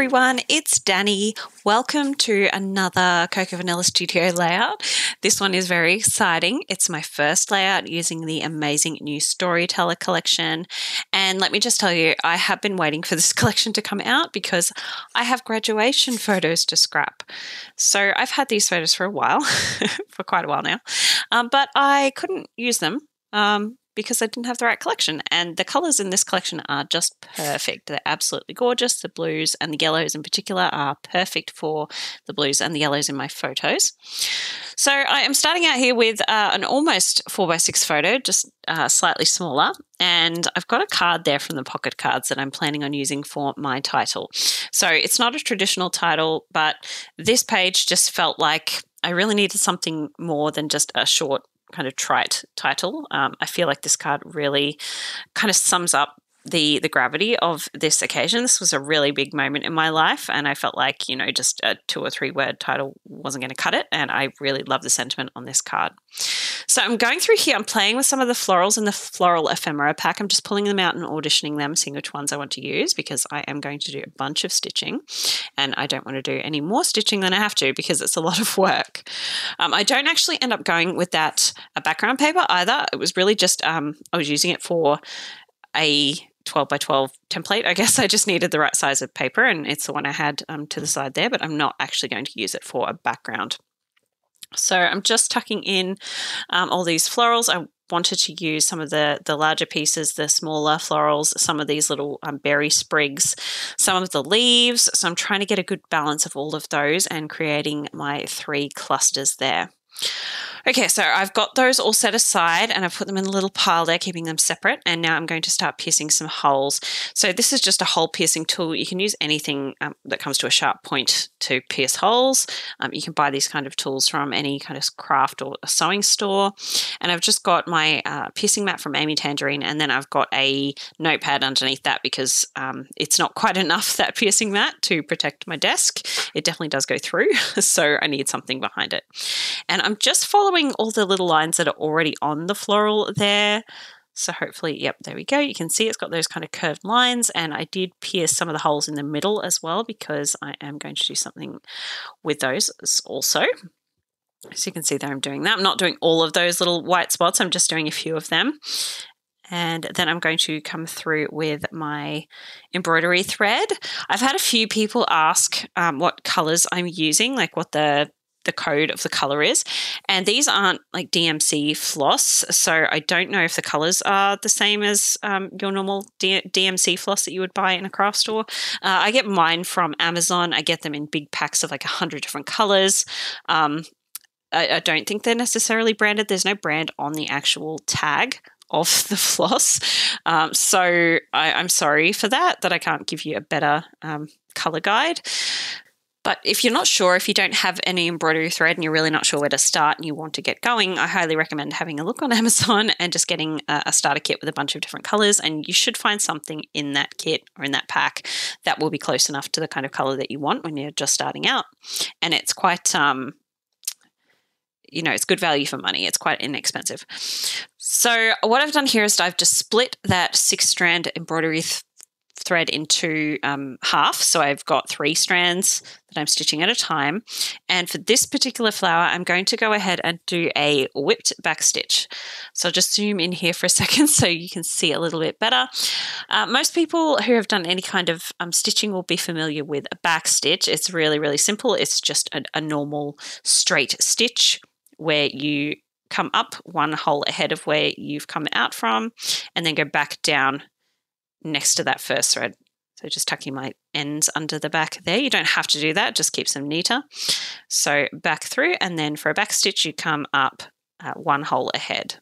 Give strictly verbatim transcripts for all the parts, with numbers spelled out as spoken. everyone, it's Danny. Welcome to another Cocoa Vanilla Studio layout. This one is very exciting. It's my first layout using the amazing new Storyteller collection. And let me just tell you, I have been waiting for this collection to come out because I have graduation photos to scrap. So I've had these photos for a while, for quite a while now, um, but I couldn't use them. Um, because I didn't have the right collection. And the colours in this collection are just perfect. They're absolutely gorgeous. The blues and the yellows in particular are perfect for the blues and the yellows in my photos. So I am starting out here with uh, an almost four by six photo, just uh, slightly smaller. And I've got a card there from the pocket cards that I'm planning on using for my title. So it's not a traditional title, but this page just felt like I really needed something more than just a short kind of trite title. Um, I feel like this card really kind of sums up the the gravity of this occasion. This was a really big moment in my life, and I felt like, you know, just a two or three word title wasn't going to cut it, and I really love the sentiment on this card. So I'm going through here, I'm playing with some of the florals in the floral ephemera pack. I'm just pulling them out and auditioning them, seeing which ones I want to use, because I am going to do a bunch of stitching, and I don't want to do any more stitching than I have to because it's a lot of work. Um, I don't actually end up going with that uh, background paper either. It was really just, um, I was using it for a twelve by twelve template. I guess I just needed the right size of paper, and it's the one I had um, to the side there, but I'm not actually going to use it for a background. So I'm just tucking in um, all these florals. I wanted to use some of the, the larger pieces, the smaller florals, some of these little um, berry sprigs, some of the leaves. So I'm trying to get a good balance of all of those and creating my three clusters there. Okay, so I've got those all set aside, and I've put them in a little pile there, keeping them separate, and now I'm going to start piercing some holes. So this is just a hole piercing tool. You can use anything um, that comes to a sharp point to pierce holes. Um, you can buy these kind of tools from any kind of craft or a sewing store. And I've just got my uh, piercing mat from Amy Tangerine, and then I've got a notepad underneath that because um, it's not quite enough, that piercing mat, to protect my desk. It definitely does go through, so I need something behind it. And I'm I'm just following all the little lines that are already on the floral there. So hopefully, yep, there we go. You can see it's got those kind of curved lines, and I did pierce some of the holes in the middle as well because I am going to do something with those also. So you can see there I'm doing that. I'm not doing all of those little white spots. I'm just doing a few of them. And then I'm going to come through with my embroidery thread. I've had a few people ask um, what colors I'm using, like what the the code of the color is, and these aren't like D M C floss, so I don't know if the colors are the same as um, your normal D M C floss that you would buy in a craft store. Uh, I get mine from Amazon. I get them in big packs of like a hundred different colors. Um, I, I don't think they're necessarily branded. There's no brand on the actual tag of the floss. Um, so I, I'm sorry for that, that I can't give you a better um, color guide. But if you're not sure, if you don't have any embroidery thread and you're really not sure where to start and you want to get going, I highly recommend having a look on Amazon and just getting a starter kit with a bunch of different colors, and you should find something in that kit or in that pack that will be close enough to the kind of color that you want when you're just starting out. And it's quite, um, you know, it's good value for money. It's quite inexpensive. So what I've done here is I've just split that six strand embroidery thread thread into um, half. So I've got three strands that I'm stitching at a time. And for this particular flower, I'm going to go ahead and do a whipped back stitch. So I'll just zoom in here for a second so you can see a little bit better. Uh, most people who have done any kind of um, stitching will be familiar with a back stitch. It's really, really simple. It's just a, a normal straight stitch where you come up one hole ahead of where you've come out from and then go back down next to that first thread. So just tucking my ends under the back there. You don't have to do that, just keeps them neater. So back through, and then for a back stitch you come up uh, one hole ahead.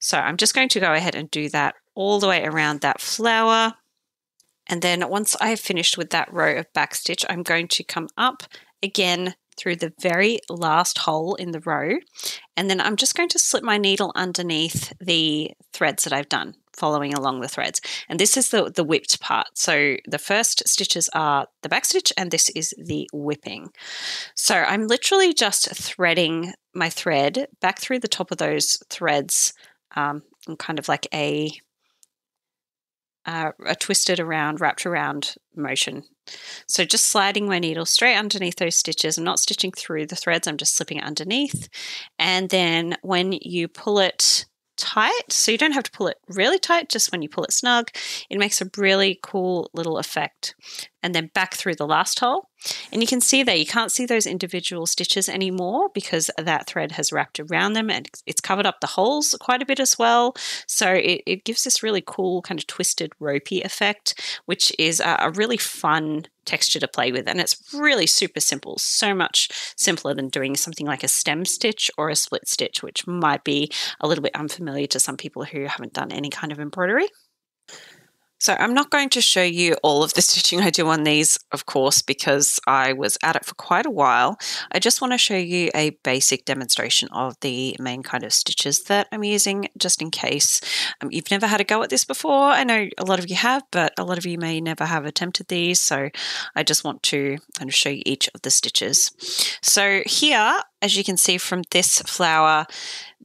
So I'm just going to go ahead and do that all the way around that flower, and then once I have finished with that row of back stitch, I'm going to come up again through the very last hole in the row, and then I'm just going to slip my needle underneath the threads that I've done, following along the threads. And this is the, the whipped part. So the first stitches are the back stitch, and this is the whipping. So I'm literally just threading my thread back through the top of those threads um, in kind of like a uh, a twisted around, wrapped around motion. So just sliding my needle straight underneath those stitches. I'm not stitching through the threads, I'm just slipping it underneath. And then when you pull it tight, so you don't have to pull it really tight, just when you pull it snug, it makes a really cool little effect. And then back through the last hole. And you can see there, you can't see those individual stitches anymore because that thread has wrapped around them, and it's covered up the holes quite a bit as well. So it, it gives this really cool kind of twisted ropey effect, which is a, a really fun texture to play with. And it's really super simple, so much simpler than doing something like a stem stitch or a split stitch, which might be a little bit unfamiliar to some people who haven't done any kind of embroidery. So I'm not going to show you all of the stitching I do on these, of course, because I was at it for quite a while. I just want to show you a basic demonstration of the main kind of stitches that I'm using, just in case um, you've never had a go at this before. I know a lot of you have, but a lot of you may never have attempted these. So I just want to kind of show you each of the stitches. So here, as you can see from this flower,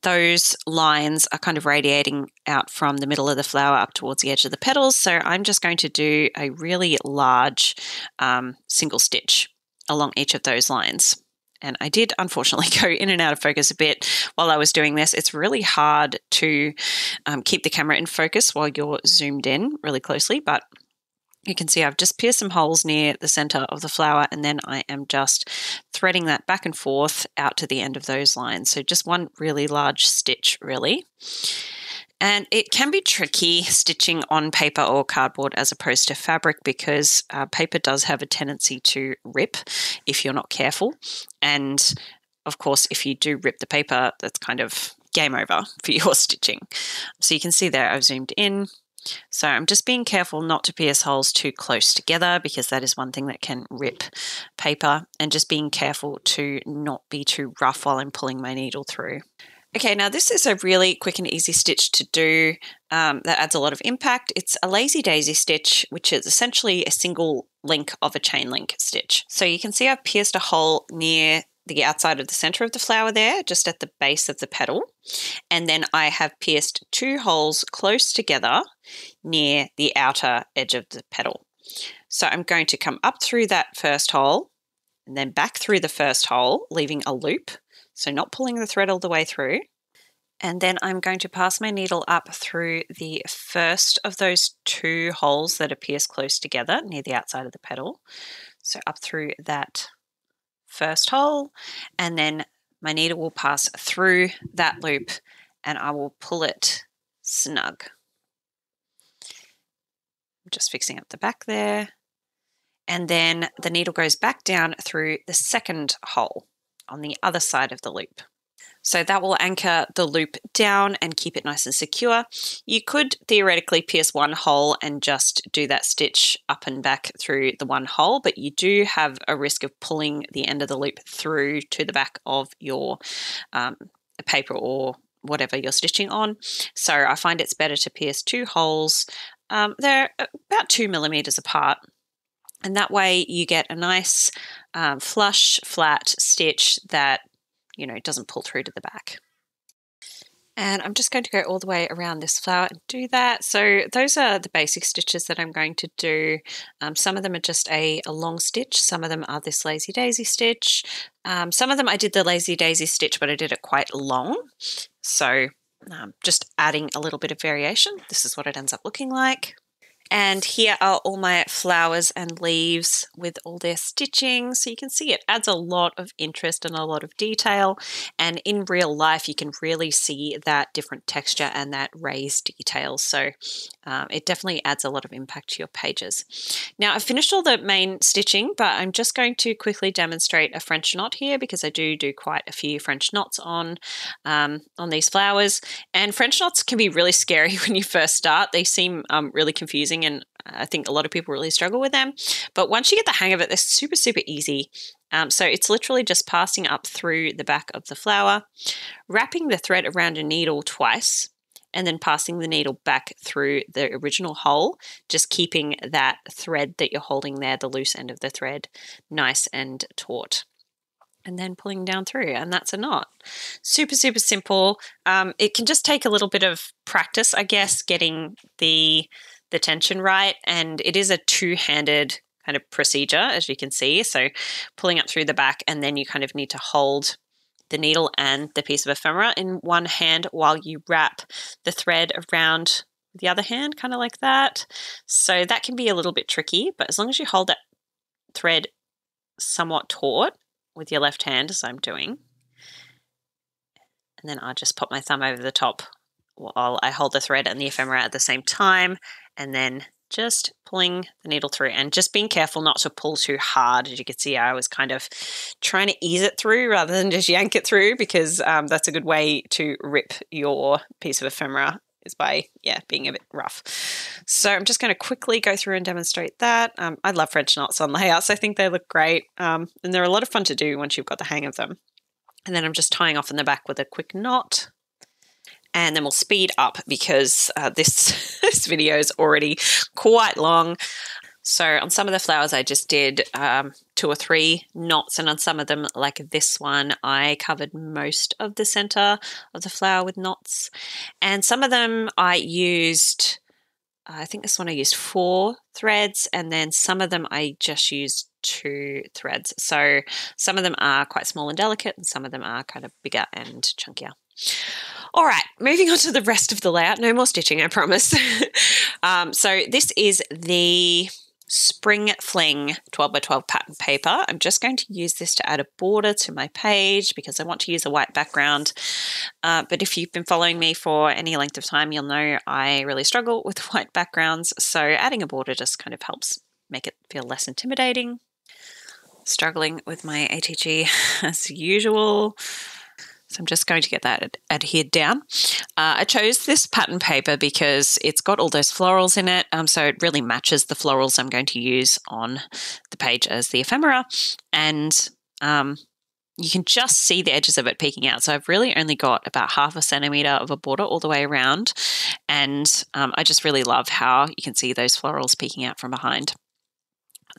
those lines are kind of radiating out from the middle of the flower up towards the edge of the petals. So I'm just going to do a really large um, single stitch along each of those lines. And I did unfortunately go in and out of focus a bit while I was doing this. It's really hard to um, keep the camera in focus while you're zoomed in really closely, but you can see I've just pierced some holes near the center of the flower, and then I am just threading that back and forth out to the end of those lines. So just one really large stitch, really. And it can be tricky stitching on paper or cardboard as opposed to fabric, because uh, paper does have a tendency to rip if you're not careful. And of course, if you do rip the paper, that's kind of game over for your stitching. So you can see there I've zoomed in. So I'm just being careful not to pierce holes too close together, because that is one thing that can rip paper, and just being careful to not be too rough while I'm pulling my needle through. Okay, now this is a really quick and easy stitch to do um, that adds a lot of impact. It's a lazy daisy stitch, which is essentially a single link of a chain link stitch. So you can see I've pierced a hole near the outside of the center of the flower there, just at the base of the petal. And then I have pierced two holes close together near the outer edge of the petal. So I'm going to come up through that first hole and then back through the first hole, leaving a loop. So not pulling the thread all the way through. And then I'm going to pass my needle up through the first of those two holes that are pierced close together near the outside of the petal. So up through that first hole, and then my needle will pass through that loop and I will pull it snug. I'm just fixing up the back there, and then the needle goes back down through the second hole on the other side of the loop. So that will anchor the loop down and keep it nice and secure. You could theoretically pierce one hole and just do that stitch up and back through the one hole, but you do have a risk of pulling the end of the loop through to the back of your um, paper or whatever you're stitching on. So I find it's better to pierce two holes. Um, they're about two millimeters apart. And that way you get a nice um, flush, flat stitch that, you know, it doesn't pull through to the back. And I'm just going to go all the way around this flower and do that. So those are the basic stitches that I'm going to do. Um, some of them are just a, a long stitch. Some of them are this lazy daisy stitch. Um, some of them I did the lazy daisy stitch, but I did it quite long. So um, just adding a little bit of variation. This is what it ends up looking like. And here are all my flowers and leaves with all their stitching. So you can see it adds a lot of interest and a lot of detail. And in real life, you can really see that different texture and that raised detail. So um, it definitely adds a lot of impact to your pages. Now I've finished all the main stitching, but I'm just going to quickly demonstrate a French knot here, because I do do quite a few French knots on, um, on these flowers. And French knots can be really scary when you first start. They seem um, really confusing, and I think a lot of people really struggle with them. But once you get the hang of it, they're super, super easy. Um, so it's literally just passing up through the back of the flower, wrapping the thread around a needle twice, and then passing the needle back through the original hole, just keeping that thread that you're holding there, the loose end of the thread, nice and taut. And then pulling down through, and that's a knot. Super, super simple. Um, it can just take a little bit of practice, I guess, getting the the tension right. And it is a two-handed kind of procedure, as you can see. So pulling up through the back, and then you kind of need to hold the needle and the piece of ephemera in one hand while you wrap the thread around the other hand, kind of like that. So that can be a little bit tricky, but as long as you hold that thread somewhat taut with your left hand, as I'm doing, and then I'll just pop my thumb over the top while I hold the thread and the ephemera at the same time, and then just pulling the needle through and just being careful not to pull too hard. As you can see, I was kind of trying to ease it through rather than just yank it through, because um, that's a good way to rip your piece of ephemera, is by, yeah, being a bit rough. So I'm just going to quickly go through and demonstrate that. Um, I love French knots on layouts. I think they look great, um, and they're a lot of fun to do once you've got the hang of them. And then I'm just tying off in the back with a quick knot. And then we'll speed up because uh, this, this video is already quite long. So on some of the flowers I just did um, two or three knots, and on some of them, like this one, I covered most of the center of the flower with knots. And some of them I used, I think this one I used four threads, and then some of them I just used two threads. So some of them are quite small and delicate, and some of them are kind of bigger and chunkier. All right, moving on to the rest of the layout. No more stitching, I promise. um, so this is the Spring Fling twelve by twelve pattern paper. I'm just going to use this to add a border to my page because I want to use a white background. Uh, but if you've been following me for any length of time, you'll know I really struggle with white backgrounds. So adding a border just kind of helps make it feel less intimidating. Struggling with my A T G as usual. So I'm just going to get that ad adhered down. Uh, I chose this pattern paper because it's got all those florals in it, um, so it really matches the florals I'm going to use on the page as the ephemera. And um, you can just see the edges of it peeking out. So I've really only got about half a centimetre of a border all the way around. And um, I just really love how you can see those florals peeking out from behind.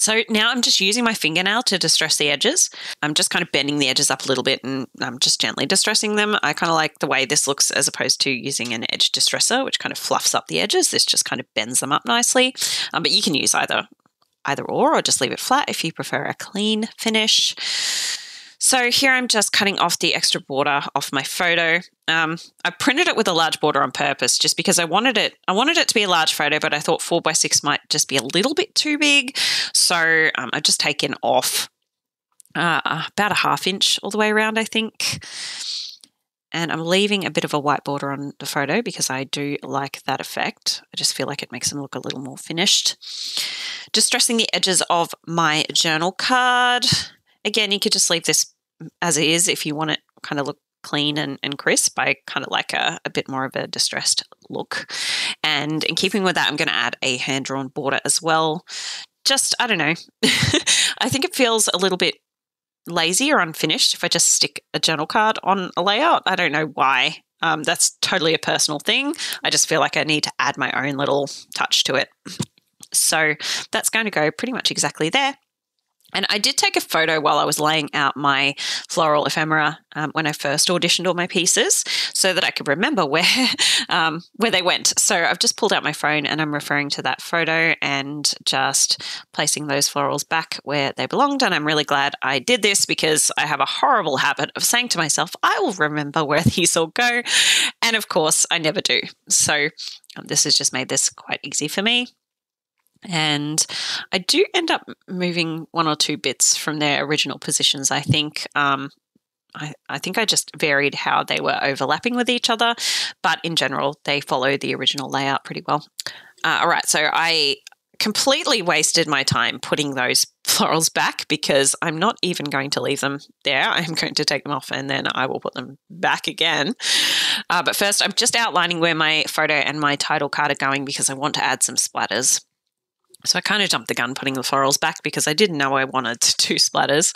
So now I'm just using my fingernail to distress the edges. I'm just kind of bending the edges up a little bit and I'm just gently distressing them. I kind of like the way this looks as opposed to using an edge distresser, which kind of fluffs up the edges. This just kind of bends them up nicely. Um, but you can use either, either or, or just leave it flat if you prefer a clean finish. So here I'm just cutting off the extra border off my photo. Um, I printed it with a large border on purpose just because I wanted it I wanted it to be a large photo, but I thought four by six might just be a little bit too big. So um, I've just taken off uh, about a half inch all the way around, I think. And I'm leaving a bit of a white border on the photo because I do like that effect. I just feel like it makes them look a little more finished. Distressing the edges of my journal card. Again, you could just leave this as it is if you want it kind of look clean and, and crisp. I kind of like a, a bit more of a distressed look. And in keeping with that, I'm going to add a hand-drawn border as well. Just, I don't know, I think it feels a little bit lazy or unfinished if I just stick a journal card on a layout. I don't know why. Um, that's totally a personal thing. I just feel like I need to add my own little touch to it. So that's going to go pretty much exactly there. And I did take a photo while I was laying out my floral ephemera um, when I first auditioned all my pieces so that I could remember where um, where they went. So I've just pulled out my phone and I'm referring to that photo and just placing those florals back where they belonged. And I'm really glad I did this because I have a horrible habit of saying to myself, I will remember where these all go. And of course, I never do. So um, this has just made this quite easy for me. And I do end up moving one or two bits from their original positions, I think. Um, I, I think I just varied how they were overlapping with each other, but in general, they follow the original layout pretty well. Uh, all right, so I completely wasted my time putting those florals back because I'm not even going to leave them there. I'm going to take them off and then I will put them back again. Uh, but first, I'm just outlining where my photo and my title card are going because I want to add some splatters. So I kind of jumped the gun putting the florals back because I didn't know I wanted to do splatters.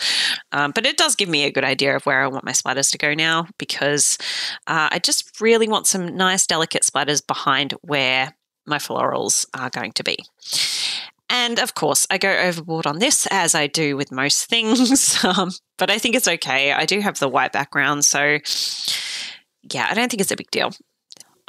Um, but it does give me a good idea of where I want my splatters to go now because uh, I just really want some nice delicate splatters behind where my florals are going to be. And of course, I go overboard on this as I do with most things, um, but I think it's okay. I do have the white background, so yeah, I don't think it's a big deal.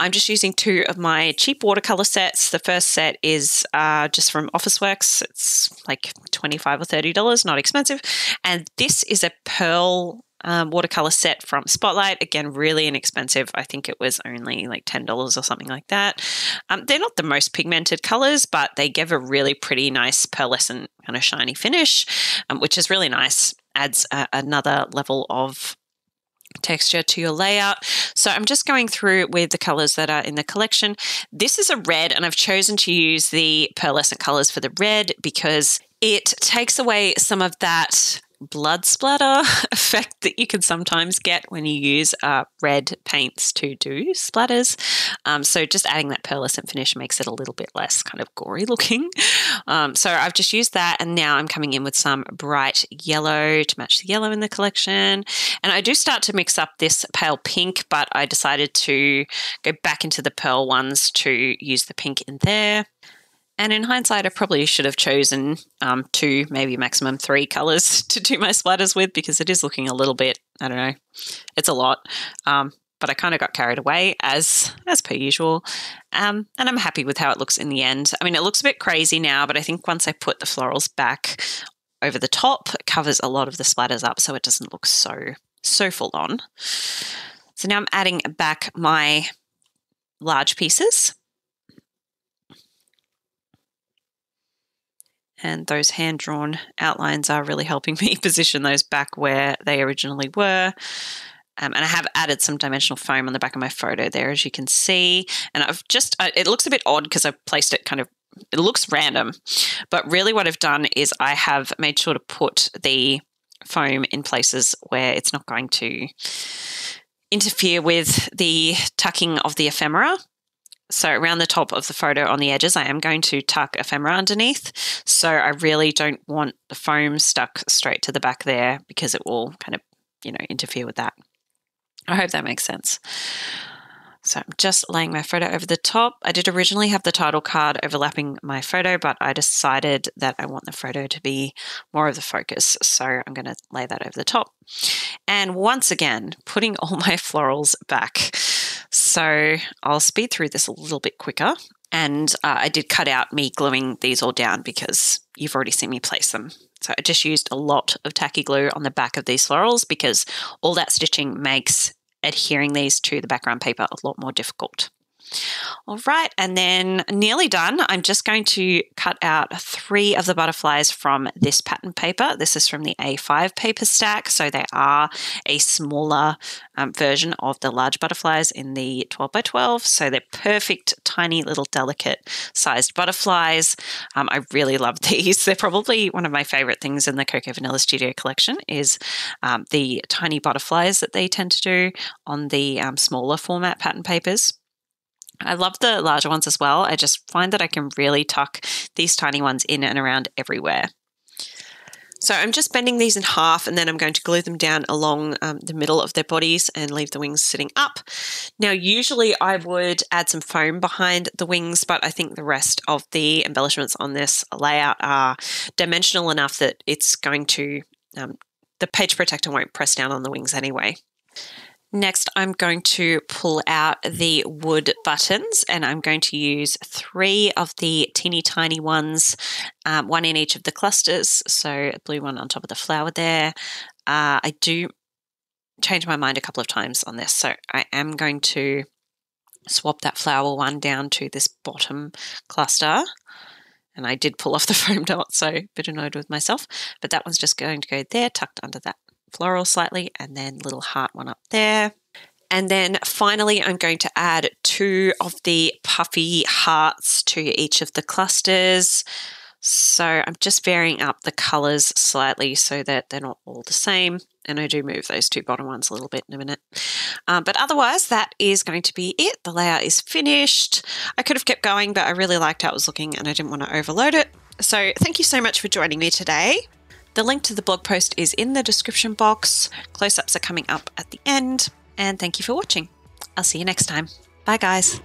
I'm just using two of my cheap watercolor sets. The first set is uh, just from Officeworks. It's like twenty-five or thirty dollars, not expensive. And this is a pearl um, watercolor set from Spotlight. Again, really inexpensive. I think it was only like ten dollars or something like that. Um, they're not the most pigmented colors, but they give a really pretty nice pearlescent kind of shiny finish, um, which is really nice. Adds uh, another level of texture to your layout. So I'm just going through with the colors that are in the collection. This is a red, and I've chosen to use the pearlescent colors for the red because it takes away some of that blood splatter effect that you can sometimes get when you use uh, red paints to do splatters. Um, so just adding that pearlescent finish makes it a little bit less kind of gory looking. Um, so I've just used that, and now I'm coming in with some bright yellow to match the yellow in the collection. And I do start to mix up this pale pink, but I decided to go back into the pearl ones to use the pink in there. And in hindsight, I probably should have chosen um, two, maybe maximum three colors to do my splatters with, because it is looking a little bit, I don't know, it's a lot. Um, but I kind of got carried away as as per usual. Um, and I'm happy with how it looks in the end. I mean, it looks a bit crazy now, but I think once I put the florals back over the top, it covers a lot of the splatters up, so it doesn't look so, so full on. So now I'm adding back my large pieces. And those hand-drawn outlines are really helping me position those back where they originally were. Um, and I have added some dimensional foam on the back of my photo there, as you can see. And I've just, uh, it looks a bit odd because I've placed it kind of, it looks random. But really what I've done is I have made sure to put the foam in places where it's not going to interfere with the tucking of the ephemera. So around the top of the photo on the edges, I am going to tuck ephemera underneath. So I really don't want the foam stuck straight to the back there, because it will kind of, you know, interfere with that. I hope that makes sense. So I'm just laying my photo over the top. I did originally have the title card overlapping my photo, but I decided that I want the photo to be more of the focus. So I'm going to lay that over the top. And once again, putting all my florals back. So I'll speed through this a little bit quicker. And uh, I did cut out me gluing these all down because you've already seen me place them. So I just used a lot of tacky glue on the back of these florals because all that stitching makes adhering these to the background paper a lot more difficult. All right, and then nearly done. I'm just going to cut out three of the butterflies from this pattern paper. This is from the A five paper stack, so they are a smaller um, version of the large butterflies in the twelve by twelve. So they're perfect, tiny little delicate sized butterflies. Um, I really love these. They're probably one of my favorite things in the Cocoa Vanilla Studio collection is um, the tiny butterflies that they tend to do on the um, smaller format pattern papers. I love the larger ones as well. I just find that I can really tuck these tiny ones in and around everywhere. So I'm just bending these in half, and then I'm going to glue them down along um, the middle of their bodies and leave the wings sitting up. Now, usually I would add some foam behind the wings, but I think the rest of the embellishments on this layout are dimensional enough that it's going to, um, the page protector won't press down on the wings anyway. Next, I'm going to pull out the wood buttons, and I'm going to use three of the teeny tiny ones, um, one in each of the clusters. So a blue one on top of the flower there. Uh, I do change my mind a couple of times on this. So I am going to swap that flower one down to this bottom cluster. And I did pull off the foam dot, so a bit annoyed with myself. But that one's just going to go there, tucked under that floral slightly, and then little heart one up there. And then finally, I'm going to add two of the puffy hearts to each of the clusters. So I'm just varying up the colors slightly so that they're not all the same. And I do move those two bottom ones a little bit in a minute. Um, but otherwise, that is going to be it. The layout is finished. I could have kept going, but I really liked how it was looking and I didn't want to overload it. So thank you so much for joining me today. The link to the blog post is in the description box. Close-ups are coming up at the end. And thank you for watching. I'll see you next time. Bye, guys.